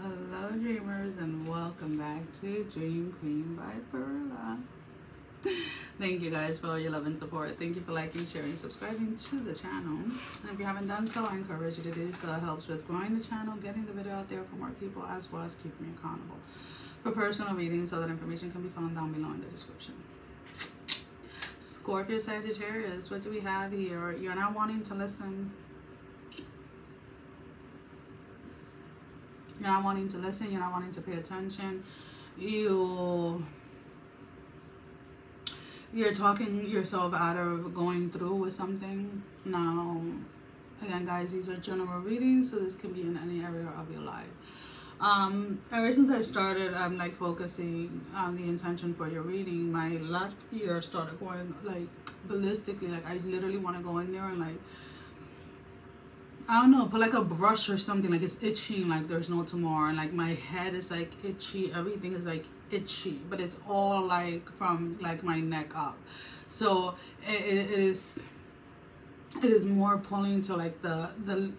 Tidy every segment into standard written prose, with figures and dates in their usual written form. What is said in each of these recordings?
Hello, hello, dreamers, and welcome back to Dream Queen by Perla. Thank you guys for all your love and support. Thank you for liking, sharing, subscribing to the channel. And if you haven't done so, I encourage you to do so. It helps with growing the channel, getting the video out there for more people, as well as keeping me accountable for personal readings, so that information can be found down below in the description. Scorpio, Sagittarius, what do we have here? You're not wanting to listen. You're not wanting to listen. You're not wanting to pay attention. You're talking yourself out of going through with something. Now, again, guys, these are general readings, so this can be in any area of your life. Ever since I started, I'm like focusing on the intention for your reading. My left ear started going like ballistically. Like I literally want to go in there and like, I don't know, put like a brush or something. Like it's itching like there's no tomorrow, and like my head is like itchy, everything is like itchy, but it's all like from like my neck up. So it is more pulling to like the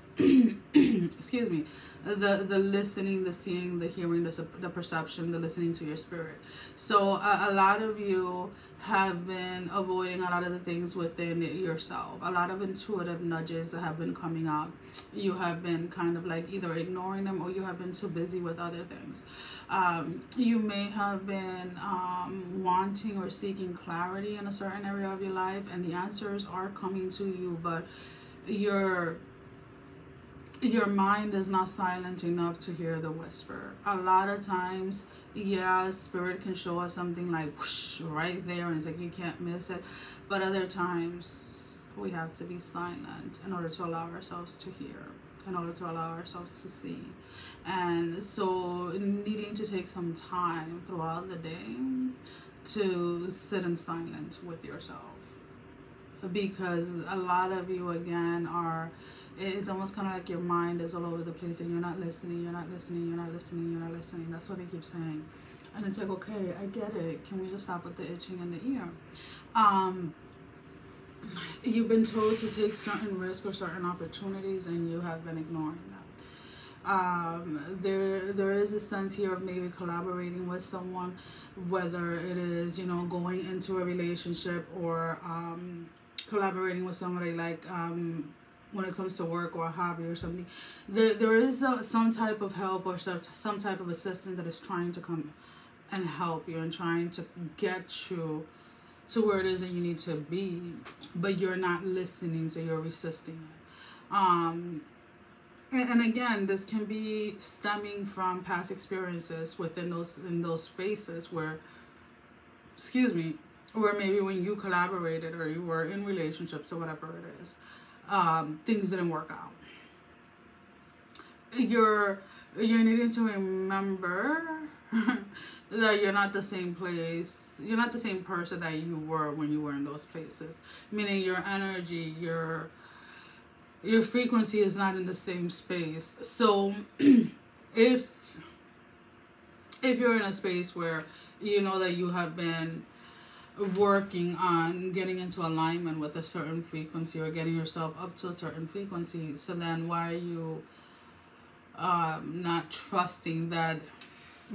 excuse me, the listening, the seeing, the hearing, the perception, the listening to your spirit. So a lot of you have been avoiding a lot of the things within yourself. A lot of intuitive nudges that have been coming up, you have been kind of like either ignoring them, or you have been too busy with other things. You may have been wanting or seeking clarity in a certain area of your life, and the answers are coming to you, but your mind is not silent enough to hear the whisper. A lot of times, yeah, spirit can show us something like whoosh, right there, and it's like you can't miss it. But other times we have to be silent in order to allow ourselves to hear, in order to allow ourselves to see. And so needing to take some time throughout the day to sit in silence with yourself, because a lot of you, again, are, it's almost kind of like your mind is all over the place, and you're not listening, you're not listening, you're not listening, you're not listening. That's what they keep saying, and it's like, okay, I get it, can we just stop with the itching in the ear? You've been told to take certain risks or certain opportunities, and you have been ignoring them. There is a sense here of maybe collaborating with someone, whether it is, you know, going into a relationship, or collaborating with somebody, like when it comes to work or a hobby or something. There is some type of help or some type of assistance that is trying to come and help you and trying to get you to where it is that you need to be, but you're not listening, so you're resisting it. And again, this can be stemming from past experiences within those spaces where, excuse me, where maybe when you collaborated or you were in relationships or whatever it is, things didn't work out. You're needing to remember that you're not the same place, you're not the same person that you were when you were in those places. Meaning your energy, your frequency is not in the same space. So if you're in a space where you know that you have been working on getting into alignment with a certain frequency, or getting yourself up to a certain frequency, so then why are you not trusting that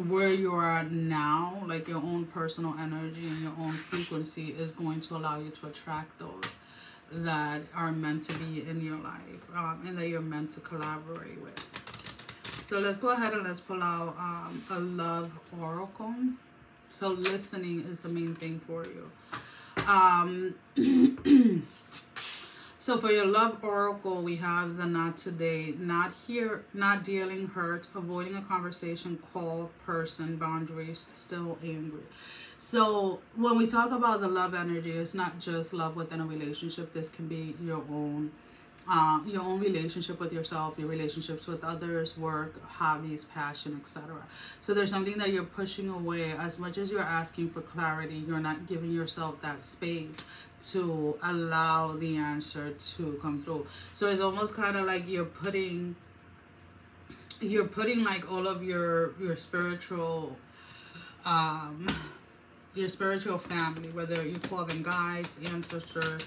where you are now, like your own personal energy and your own frequency, is going to allow you to attract those that are meant to be in your life, and that you're meant to collaborate with? So let's go ahead and let's pull out a love oracle. So listening is the main thing for you. So for your love oracle, we have the not today, not here, not dealing hurt, avoiding a conversation, call, person, boundaries, still angry. So when we talk about the love energy, it's not just love within a relationship. This can be your own relationship with yourself, your relationships with others, work, hobbies, passion, etc. So there's something that you're pushing away. As much as you're asking for clarity, you're not giving yourself that space to allow the answer to come through. So it's almost kind of like you're putting like all of your spiritual your spiritual family, whether you call them guides, ancestors,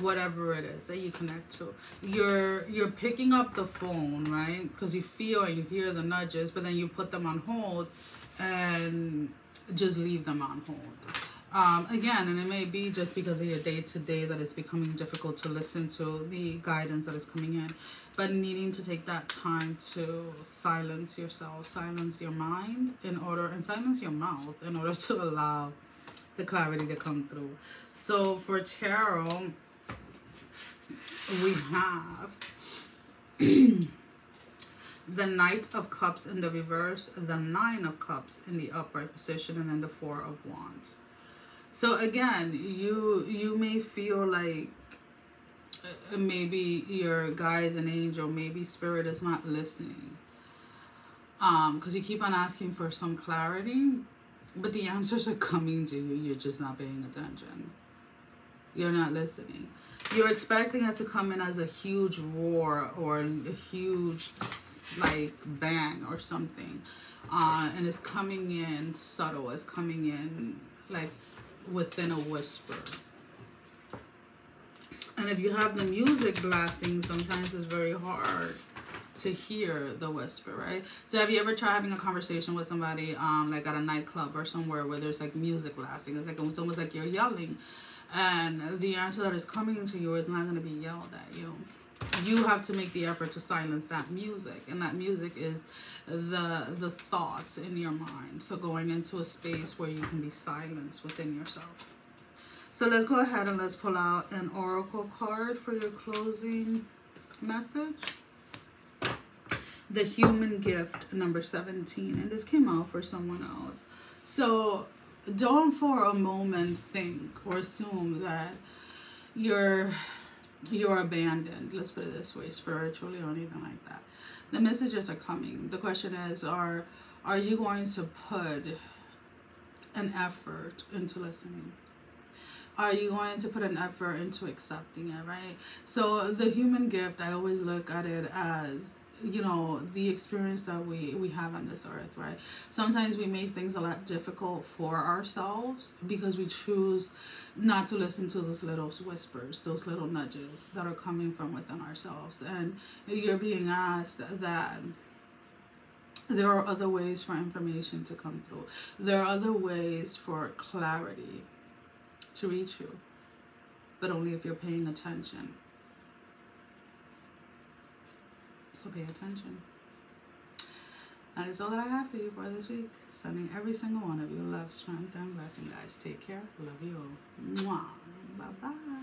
whatever it is that you connect to. You're picking up the phone, right? Because you feel and you hear the nudges, but then you put them on hold and just leave them on hold. Again, and it may be just because of your day-to-day that it's becoming difficult to listen to the guidance that is coming in, but needing to take that time to silence yourself, silence your mind in order, and silence your mouth in order to allow the clarity to come through. So for tarot, we have the Knight of Cups in the reverse, the Nine of Cups in the upright position, and then the Four of Wands. So again, you may feel like maybe your guide's an angel, maybe spirit is not listening. Because you keep on asking for some clarity, but the answers are coming to you. You're just not paying attention. You're not listening. You're expecting it to come in as a huge roar or a huge like bang or something. And it's coming in subtle. It's coming in like within a whisper. And if you have the music blasting, sometimes it's very hard to hear the whisper, right? So have you ever tried having a conversation with somebody like at a nightclub or somewhere where there's like music blasting? It's like it's almost like you're yelling, and the answer that is coming to you is not going to be yelled at. You have to make the effort to silence that music, and that music is the thoughts in your mind. So going into a space where you can be silenced within yourself. So let's go ahead and let's pull out an oracle card for your closing message. The Human Gift, number 17, and this came out for someone else. So don't for a moment think or assume that you're abandoned, let's put it this way, spiritually or anything like that. The messages are coming. The question is, are you going to put an effort into listening? Are you going to put an effort into accepting it, right? So the human gift, I always look at it as, you know, the experience that we have on this earth, right? Sometimes we make things a lot difficult for ourselves because we choose not to listen to those little whispers, those little nudges that are coming from within ourselves. And you're being asked that there are other ways for information to come through. There are other ways for clarity to reach you, but only if you're paying attention. So pay attention. That is all that I have for you for this week. Sending every single one of you love, strength, and blessing, guys. Take care. Love you all. Mwah. Bye-bye.